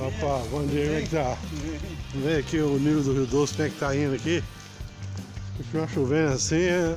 Opa, bom dia, como é que tá? Vem aqui o nível do Rio Doce, como é que tá indo aqui? Continua chovendo assim, né?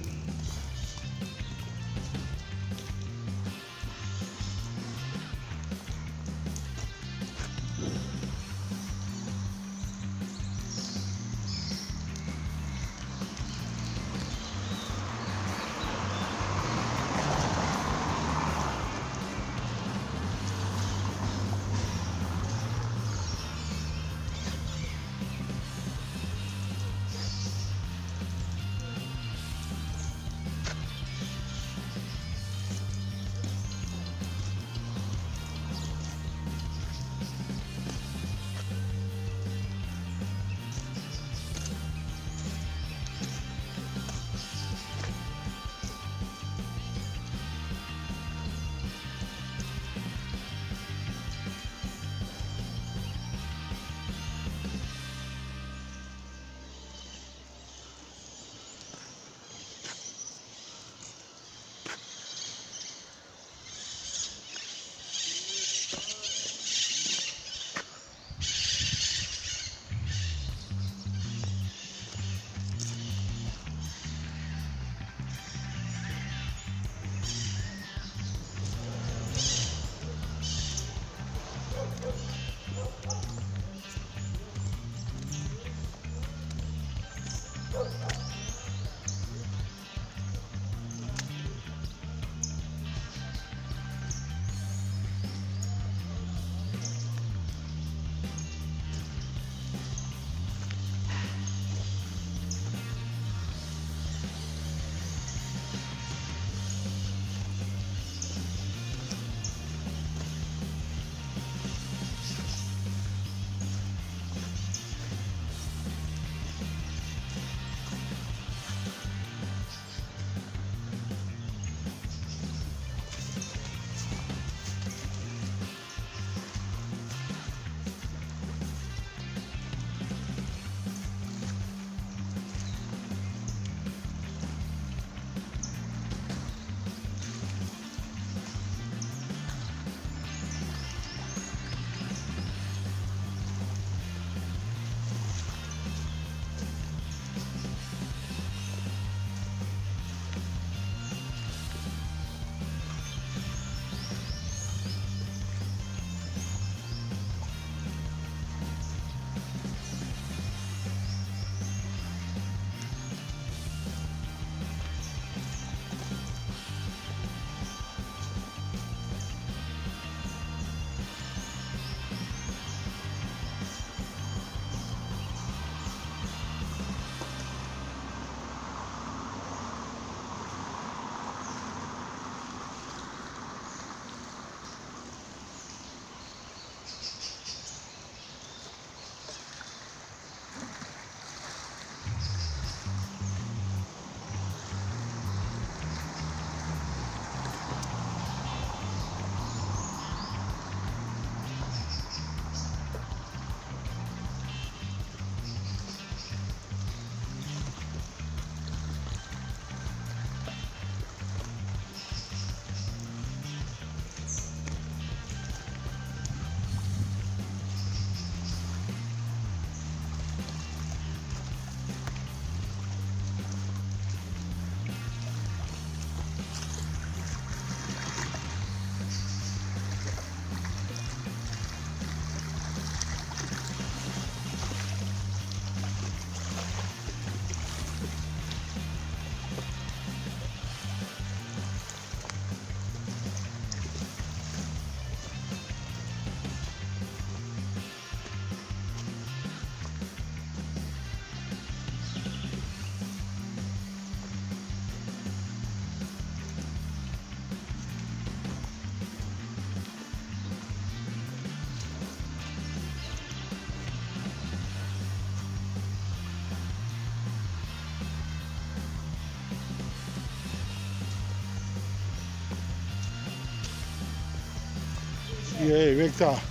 E aí, como é que tá?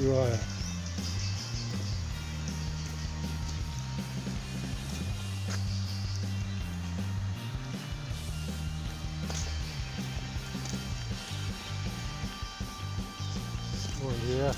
Joia. Bom dia.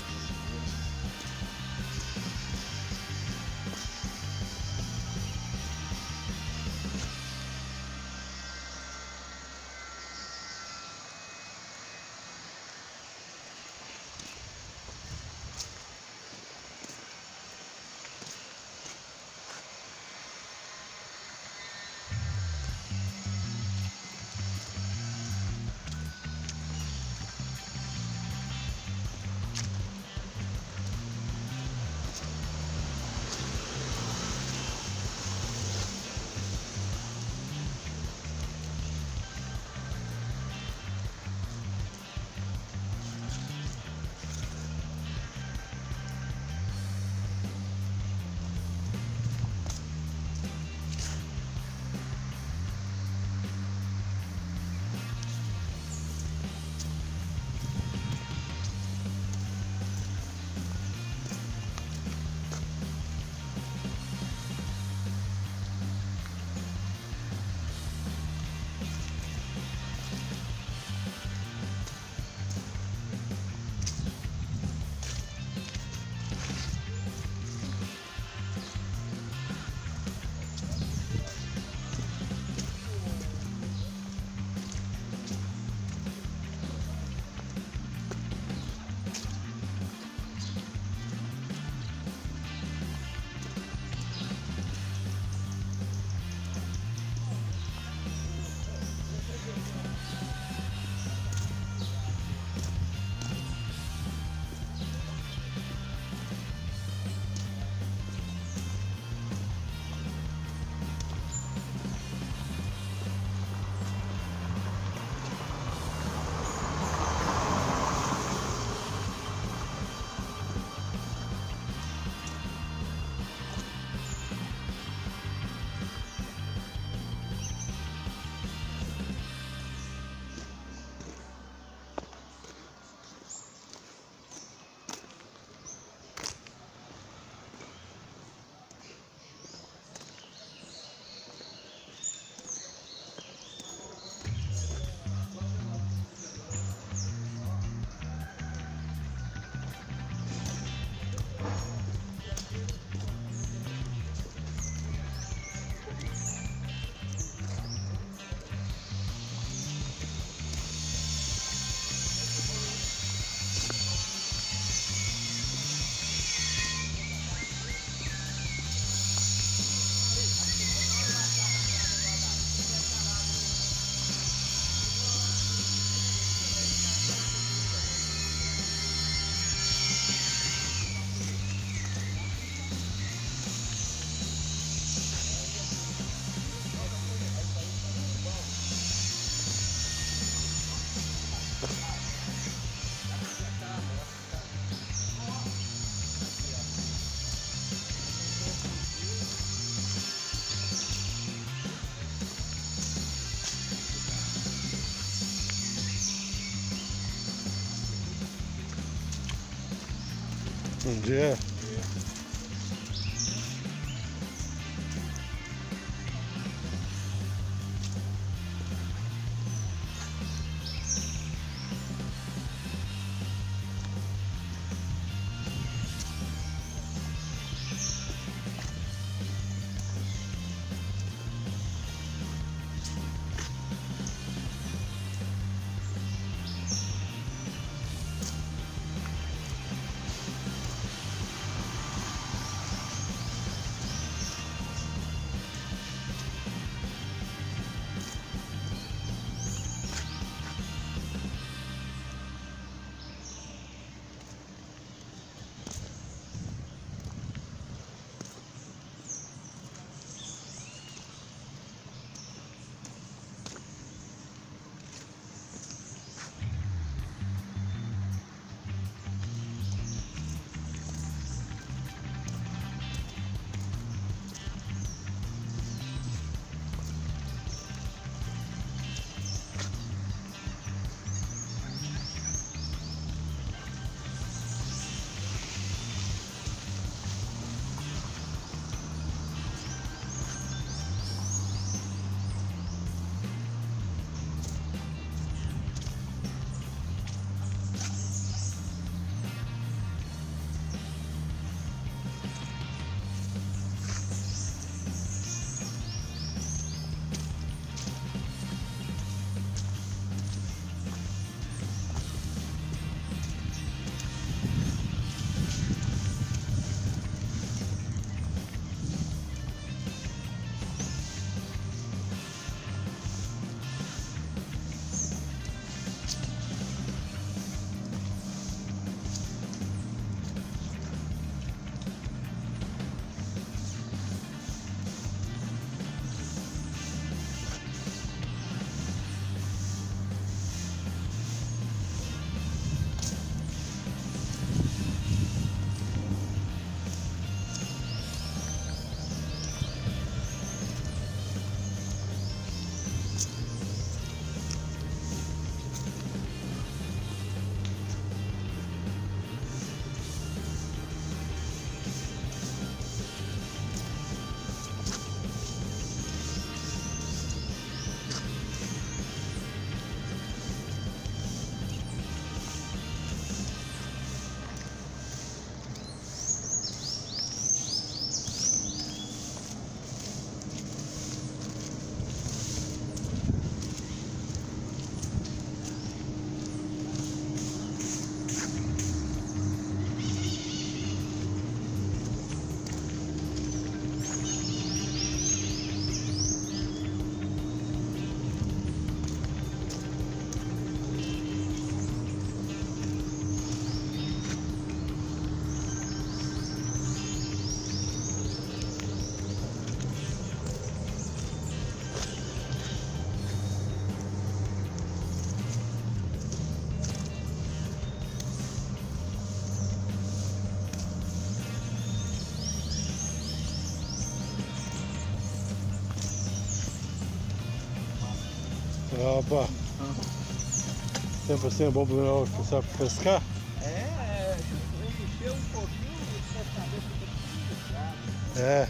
Bom dia. Opa, sempre assim é bom primeiro começar a pescar? É, encher um pouquinho e pescador fica tudo pescado. É.